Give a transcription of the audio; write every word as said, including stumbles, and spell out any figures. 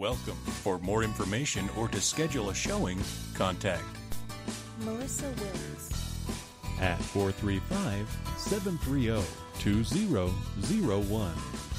Welcome. For more information or to schedule a showing, contact Melissa Wilkes at four three five, seven three zero, two zero zero one.